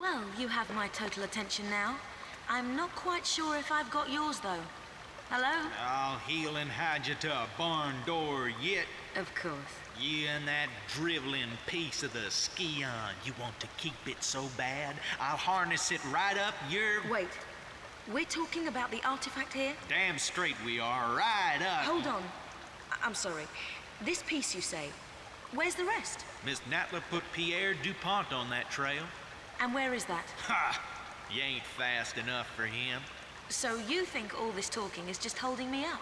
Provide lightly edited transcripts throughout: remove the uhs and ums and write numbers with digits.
Well, you have my total attention now. I'm not quite sure if I've got yours, though. Hello? I'll heel and hide you to a barn door yet. Of course. You and that driveling piece of the skion. You want to keep it so bad? I'll harness it right up your... Wait. We're talking about the artifact here? Damn straight we are. Right up. Hold on. I'm sorry. This piece, you say. Where's the rest? Miss Natla put Pierre DuPont on that trail. And where is that? Ha! You ain't fast enough for him. So you think all this talking is just holding me up?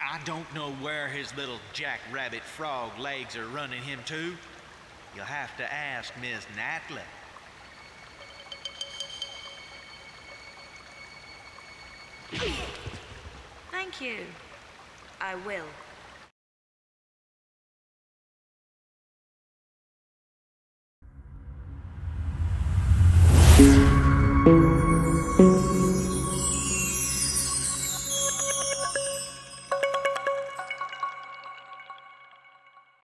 I don't know where his little jackrabbit frog legs are running him to. You'll have to ask Miss Natla. Thank you. I will.